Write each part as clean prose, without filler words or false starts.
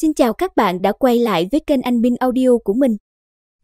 Xin chào các bạn đã quay lại với kênh AnhMin Audio của mình.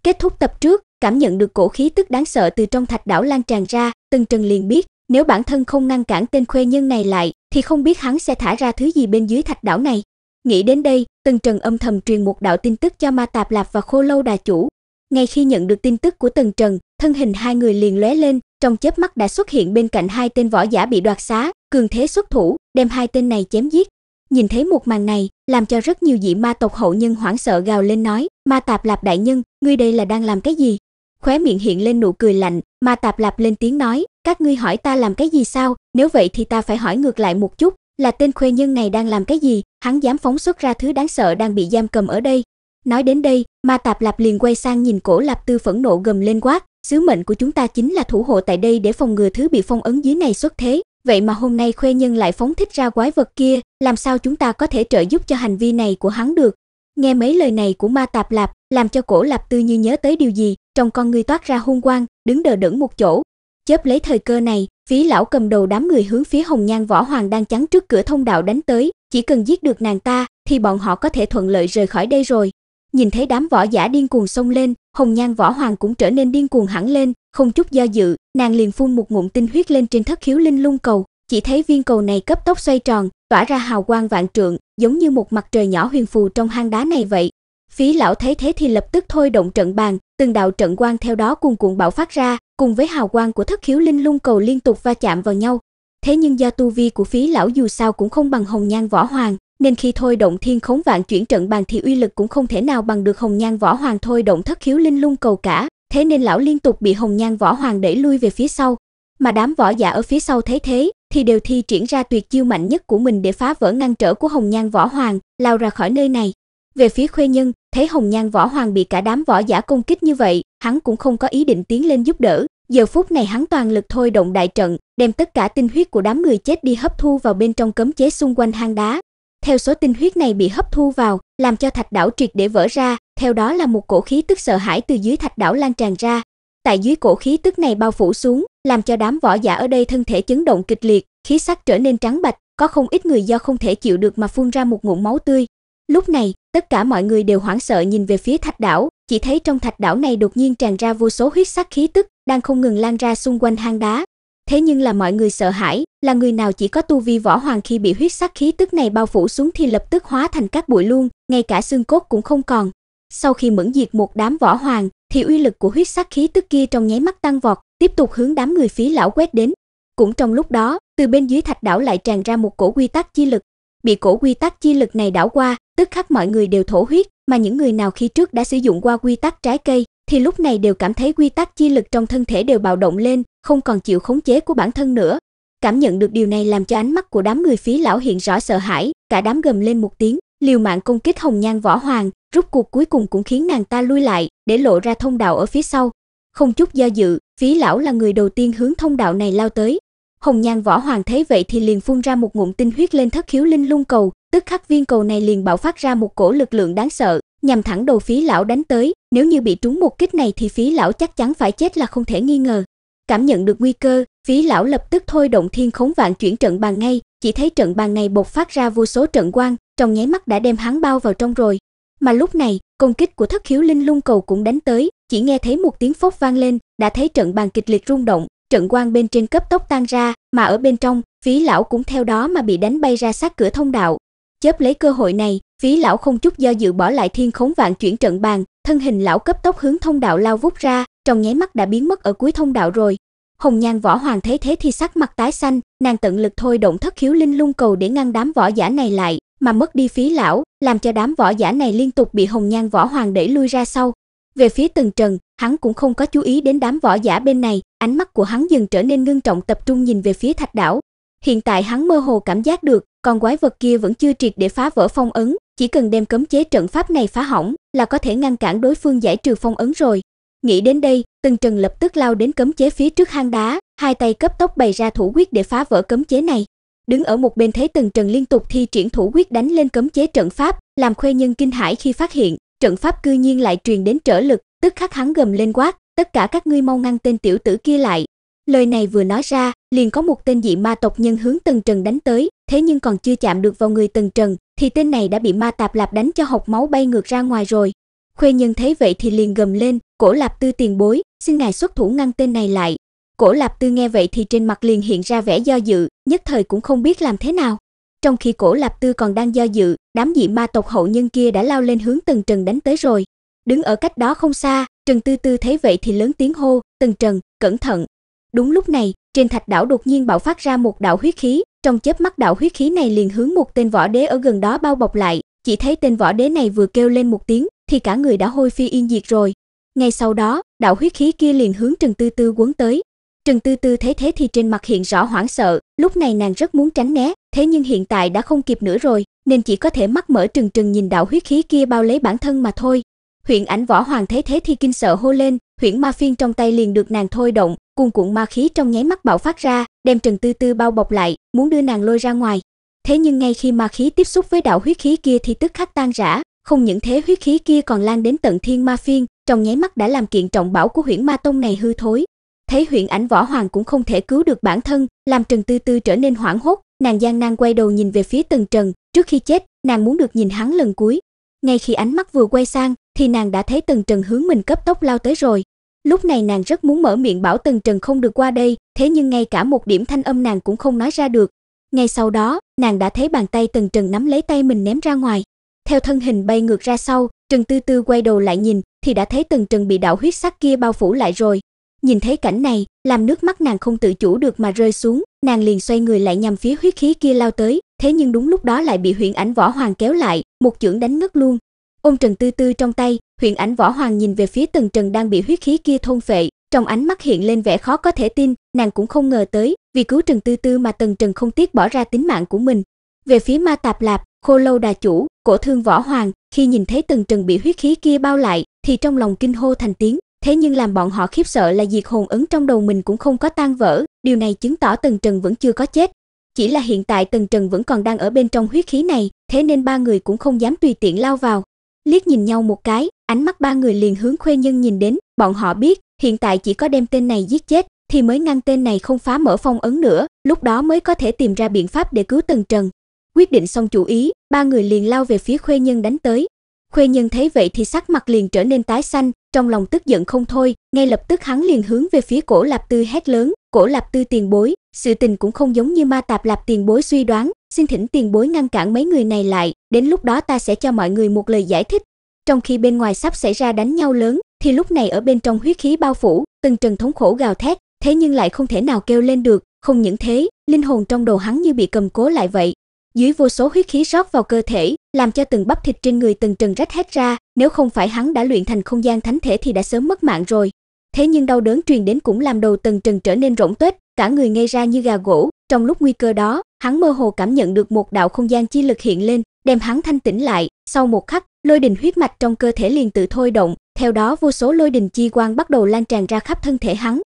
Kết thúc tập trước, cảm nhận được cổ khí tức đáng sợ từ trong thạch đảo lan tràn ra, Tần Trần liền biết, nếu bản thân không ngăn cản tên khuê nhân này lại, thì không biết hắn sẽ thả ra thứ gì bên dưới thạch đảo này. Nghĩ đến đây, Tần Trần âm thầm truyền một đạo tin tức cho Ma Tạp Lạp và Khô Lâu Đà Chủ. Ngay khi nhận được tin tức của Tần Trần, thân hình hai người liền lóe lên, trong chớp mắt đã xuất hiện bên cạnh hai tên võ giả bị đoạt xá, cường thế xuất thủ, đem hai tên này chém giết. Nhìn thấy một màn này, làm cho rất nhiều dị ma tộc hậu nhân hoảng sợ gào lên nói, Ma Tạp Lạp đại nhân, ngươi đây là đang làm cái gì? Khóe miệng hiện lên nụ cười lạnh, Ma Tạp Lạp lên tiếng nói, các ngươi hỏi ta làm cái gì sao, nếu vậy thì ta phải hỏi ngược lại một chút, là tên khuê nhân này đang làm cái gì, hắn dám phóng xuất ra thứ đáng sợ đang bị giam cầm ở đây. Nói đến đây, Ma Tạp Lạp liền quay sang nhìn Cổ Lạp Tư phẫn nộ gầm lên quát, sứ mệnh của chúng ta chính là thủ hộ tại đây để phòng ngừa thứ bị phong ấn dưới này xuất thế. Vậy mà hôm nay khuê nhân lại phóng thích ra quái vật kia, làm sao chúng ta có thể trợ giúp cho hành vi này của hắn được? Nghe mấy lời này của Ma Tạp Lạp, làm cho Cổ Lạp Tư như nhớ tới điều gì, trong con người toát ra hung quang, đứng đờ đẫn một chỗ. Chớp lấy thời cơ này, Phí lão cầm đầu đám người hướng phía Hồng Nhan Võ Hoàng đang chắn trước cửa thông đạo đánh tới, chỉ cần giết được nàng ta thì bọn họ có thể thuận lợi rời khỏi đây rồi. Nhìn thấy đám võ giả điên cuồng xông lên, Hồng Nhan Võ Hoàng cũng trở nên điên cuồng hẳn lên, không chút do dự, nàng liền phun một ngụm tinh huyết lên trên thất khiếu linh lung cầu, chỉ thấy viên cầu này cấp tốc xoay tròn, tỏa ra hào quang vạn trượng, giống như một mặt trời nhỏ huyền phù trong hang đá này vậy. Phí lão thấy thế thì lập tức thôi động trận bàn, từng đạo trận quang theo đó cuồn cuộn bạo phát ra, cùng với hào quang của thất khiếu linh lung cầu liên tục va chạm vào nhau. Thế nhưng do tu vi của Phí lão dù sao cũng không bằng Hồng Nhan Võ Hoàng, nên khi thôi động thiên khống vạn chuyển trận bàn thì uy lực cũng không thể nào bằng được Hồng Nhan Võ Hoàng thôi động thất khiếu linh lung cầu cả, thế nên lão liên tục bị Hồng Nhan Võ Hoàng đẩy lui về phía sau. Mà đám võ giả ở phía sau thấy thế thì đều thi triển ra tuyệt chiêu mạnh nhất của mình để phá vỡ ngăn trở của Hồng Nhan Võ Hoàng, lao ra khỏi nơi này. Về phía khuê nhân, thấy Hồng Nhan Võ Hoàng bị cả đám võ giả công kích như vậy, hắn cũng không có ý định tiến lên giúp đỡ. Giờ phút này hắn toàn lực thôi động đại trận, đem tất cả tinh huyết của đám người chết đi hấp thu vào bên trong cấm chế xung quanh hang đá. Theo số tinh huyết này bị hấp thu vào, làm cho thạch đảo triệt để vỡ ra, theo đó là một cổ khí tức sợ hãi từ dưới thạch đảo lan tràn ra. Tại dưới cổ khí tức này bao phủ xuống, làm cho đám võ giả ở đây thân thể chấn động kịch liệt, khí sắc trở nên trắng bạch, có không ít người do không thể chịu được mà phun ra một ngụm máu tươi. Lúc này, tất cả mọi người đều hoảng sợ nhìn về phía thạch đảo, chỉ thấy trong thạch đảo này đột nhiên tràn ra vô số huyết sắc khí tức, đang không ngừng lan ra xung quanh hang đá. Thế nhưng là mọi người sợ hãi, là người nào chỉ có tu vi võ hoàng khi bị huyết sắc khí tức này bao phủ xuống thì lập tức hóa thành các bụi luôn, ngay cả xương cốt cũng không còn. Sau khi mẫn diệt một đám võ hoàng, thì uy lực của huyết sắc khí tức kia trong nháy mắt tăng vọt, tiếp tục hướng đám người Phí lão quét đến. Cũng trong lúc đó, từ bên dưới thạch đảo lại tràn ra một cổ quy tắc chi lực. Bị cổ quy tắc chi lực này đảo qua, tức khắc mọi người đều thổ huyết, mà những người nào khi trước đã sử dụng qua quy tắc trái cây thì lúc này đều cảm thấy quy tắc chi lực trong thân thể đều bạo động lên, không còn chịu khống chế của bản thân nữa. Cảm nhận được điều này làm cho ánh mắt của đám người Phí lão hiện rõ sợ hãi, cả đám gầm lên một tiếng, liều mạng công kích Hồng Nhan Võ Hoàng, rút cuộc cuối cùng cũng khiến nàng ta lui lại, để lộ ra thông đạo ở phía sau. Không chút do dự, Phí lão là người đầu tiên hướng thông đạo này lao tới. Hồng Nhan Võ Hoàng thấy vậy thì liền phun ra một ngụm tinh huyết lên thất khiếu linh lung cầu, tức khắc viên cầu này liền bạo phát ra một cổ lực lượng đáng sợ, nhằm thẳng đầu Phí lão đánh tới, nếu như bị trúng một kích này thì Phí lão chắc chắn phải chết là không thể nghi ngờ. Cảm nhận được nguy cơ, Phí lão lập tức thôi động thiên khống vạn chuyển trận bàn ngay, chỉ thấy trận bàn này bộc phát ra vô số trận quang, trong nháy mắt đã đem hắn bao vào trong rồi. Mà lúc này, công kích của thất khiếu linh lung cầu cũng đánh tới, chỉ nghe thấy một tiếng phốc vang lên, đã thấy trận bàn kịch liệt rung động, trận quang bên trên cấp tốc tan ra, mà ở bên trong, Phí lão cũng theo đó mà bị đánh bay ra sát cửa thông đạo. Chớp lấy cơ hội này, Phí lão không chút do dự bỏ lại thiên khống vạn chuyển trận bàn, thân hình lão cấp tốc hướng thông đạo lao vút ra, trong nháy mắt đã biến mất ở cuối thông đạo rồi. Hồng Nhan Võ Hoàng thấy thế thì sắc mặt tái xanh, nàng tận lực thôi động thất khiếu linh lung cầu để ngăn đám võ giả này lại, mà mất đi Phí lão, làm cho đám võ giả này liên tục bị Hồng Nhan Võ Hoàng đẩy lui ra sau. Về phía Tần Trần, hắn cũng không có chú ý đến đám võ giả bên này, ánh mắt của hắn dần trở nên ngưng trọng tập trung nhìn về phía thạch đảo. Hiện tại hắn mơ hồ cảm giác được, con quái vật kia vẫn chưa triệt để phá vỡ phong ấn, chỉ cần đem cấm chế trận pháp này phá hỏng là có thể ngăn cản đối phương giải trừ phong ấn rồi. Nghĩ đến đây, Tần Trần lập tức lao đến cấm chế phía trước hang đá, hai tay cấp tốc bày ra thủ quyết để phá vỡ cấm chế này. Đứng ở một bên thấy Tần Trần liên tục thi triển thủ quyết đánh lên cấm chế trận pháp, làm khuê nhân kinh hãi khi phát hiện, trận pháp cư nhiên lại truyền đến trở lực, tức khắc hắn gầm lên quát, tất cả các ngươi mau ngăn tên tiểu tử kia lại. Lời này vừa nói ra, liền có một tên dị ma tộc nhân hướng Tần Trần đánh tới, thế nhưng còn chưa chạm được vào người Tần Trần thì tên này đã bị ma tạp lạp đánh cho hộc máu bay ngược ra ngoài rồi. Khuê Nhân thấy vậy thì liền gầm lên, Cổ Lạp Tư tiền bối, xin ngài xuất thủ ngăn tên này lại. Cổ Lạp Tư nghe vậy thì trên mặt liền hiện ra vẻ do dự, nhất thời cũng không biết làm thế nào. Trong khi Cổ Lạp Tư còn đang do dự, đám dị ma tộc hậu nhân kia đã lao lên hướng Tần Trần đánh tới rồi. Đứng ở cách đó không xa, Trần Tư Tư thấy vậy thì lớn tiếng hô, Tần Trần, cẩn thận. Đúng lúc này, trên thạch đảo đột nhiên bạo phát ra một đạo huyết khí, trong chớp mắt đạo huyết khí này liền hướng một tên võ đế ở gần đó bao bọc lại, chỉ thấy tên võ đế này vừa kêu lên một tiếng thì cả người đã hôi phi yên diệt rồi. Ngay sau đó, đạo huyết khí kia liền hướng Trần Tư Tư quấn tới. Trần Tư Tư thấy thế thì trên mặt hiện rõ hoảng sợ, lúc này nàng rất muốn tránh né, thế nhưng hiện tại đã không kịp nữa rồi, nên chỉ có thể mắt mở trừng trừng nhìn đạo huyết khí kia bao lấy bản thân mà thôi. Huyền Ảnh Võ Hoàng thấy thế thì kinh sợ hô lên, Huyền Ma Phiên trong tay liền được nàng thôi động, cuồn cuộn ma khí trong nháy mắt bạo phát ra, đem Trần Tư Tư bao bọc lại, muốn đưa nàng lôi ra ngoài. Thế nhưng ngay khi ma khí tiếp xúc với đạo huyết khí kia thì tức khắc tan rã, không những thế huyết khí kia còn lan đến tận Thiên Ma Phiên, trong nháy mắt đã làm kiện trọng bảo của Huyền Ma Tông này hư thối. Thấy Huyền Ảnh Võ Hoàng cũng không thể cứu được bản thân, làm Trần Tư Tư trở nên hoảng hốt, nàng gian nan quay đầu nhìn về phía Tần Trần, trước khi chết, nàng muốn được nhìn hắn lần cuối. Ngay khi ánh mắt vừa quay sang, thì nàng đã thấy Tần Trần hướng mình cấp tốc lao tới rồi. Lúc này nàng rất muốn mở miệng bảo Tần Trần không được qua đây, thế nhưng ngay cả một điểm thanh âm nàng cũng không nói ra được. Ngay sau đó, nàng đã thấy bàn tay Tần Trần nắm lấy tay mình ném ra ngoài. Theo thân hình bay ngược ra sau, Trần Tư Tư quay đầu lại nhìn, thì đã thấy Tần Trần bị đạo huyết sắc kia bao phủ lại rồi. Nhìn thấy cảnh này, làm nước mắt nàng không tự chủ được mà rơi xuống, nàng liền xoay người lại nhằm phía huyết khí kia lao tới, thế nhưng đúng lúc đó lại bị Huyền Ảnh Võ Hoàng kéo lại, một chưởng đánh ngất luôn. Ôm Trần Tư Tư trong tay, Huyền Ảnh Võ Hoàng nhìn về phía Tần Trần đang bị huyết khí kia thôn phệ, trong ánh mắt hiện lên vẻ khó có thể tin, nàng cũng không ngờ tới, vì cứu Trần Tư Tư mà Tần Trần không tiếc bỏ ra tính mạng của mình. Về phía Ma Tạp Lạp, Khô Lâu Đà Chủ, Cổ Thương Võ Hoàng, khi nhìn thấy Tần Trần bị huyết khí kia bao lại, thì trong lòng kinh hô thành tiếng. Thế nhưng làm bọn họ khiếp sợ là diệt hồn ấn trong đầu mình cũng không có tan vỡ, điều này chứng tỏ Tần Trần vẫn chưa có chết. Chỉ là hiện tại Tần Trần vẫn còn đang ở bên trong huyết khí này, thế nên ba người cũng không dám tùy tiện lao vào. Liếc nhìn nhau một cái, ánh mắt ba người liền hướng Khuê Nhân nhìn đến, bọn họ biết, hiện tại chỉ có đem tên này giết chết, thì mới ngăn tên này không phá mở phong ấn nữa, lúc đó mới có thể tìm ra biện pháp để cứu Tần Trần. Quyết định xong chủ ý, ba người liền lao về phía Khuê Nhân đánh tới. Khuê Nhân thấy vậy thì sắc mặt liền trở nên tái xanh, trong lòng tức giận không thôi, ngay lập tức hắn liền hướng về phía Cổ Lạp Tư hét lớn, Cổ Lạp Tư tiền bối, sự tình cũng không giống như Ma Tạp Lạp tiền bối suy đoán, xin thỉnh tiền bối ngăn cản mấy người này lại, đến lúc đó ta sẽ cho mọi người một lời giải thích. Trong khi bên ngoài sắp xảy ra đánh nhau lớn, thì lúc này ở bên trong huyết khí bao phủ, Tần Trần thống khổ gào thét, thế nhưng lại không thể nào kêu lên được, không những thế, linh hồn trong đầu hắn như bị cầm cố lại vậy. Dưới vô số huyết khí rót vào cơ thể, làm cho từng bắp thịt trên người Tần Trần rách hết ra, nếu không phải hắn đã luyện thành không gian thánh thể thì đã sớm mất mạng rồi. Thế nhưng đau đớn truyền đến cũng làm đầu Tần Trần trở nên rỗng tuếch, cả người ngây ra như gà gỗ, trong lúc nguy cơ đó, hắn mơ hồ cảm nhận được một đạo không gian chi lực hiện lên, đem hắn thanh tĩnh lại, sau một khắc, lôi đình huyết mạch trong cơ thể liền tự thôi động, theo đó vô số lôi đình chi quang bắt đầu lan tràn ra khắp thân thể hắn.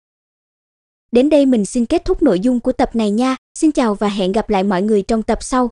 Đến đây mình xin kết thúc nội dung của tập này nha. Xin chào và hẹn gặp lại mọi người trong tập sau.